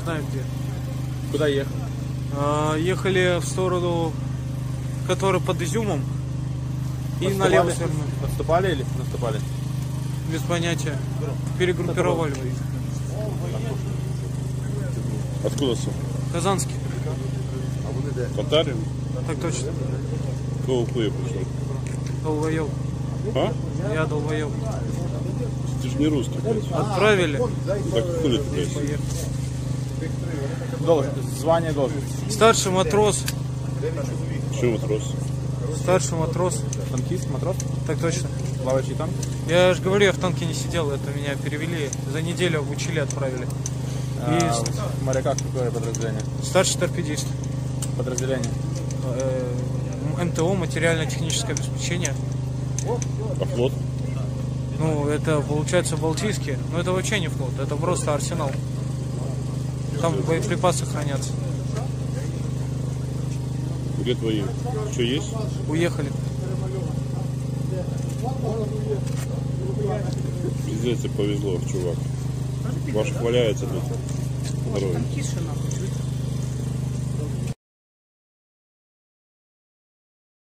знаю где. Куда ехали? Ехали в сторону, которая под Изюмом. И налево свернули. Наступали или наступали? Без понятия. Перегруппировали. Откуда сам? Казанский. Татарин? Так точно. Долгоёб пришел. Долгоёб. А? Я долгоёб. Ты же не русский. Отправили. Так хули ты, блядь? Звание должен. Старший матрос. Чего матрос? Старший матрос. Танкист, матрос? Так точно. Плавающий танк? Я же говорю, я в танке не сидел, это меня перевели. За неделю обучили, отправили. И... Моряка какое подразделение? Старший торпедист. Подразделение? МТО, материально-техническое обеспечение. А флот? Ну, это получается Балтийский, но это вообще не флот, это просто арсенал. Там боеприпасы хранятся. Где твои? Что есть? Уехали. Пиздец, повезло, чувак. Ваш валяется тут. Здоровье.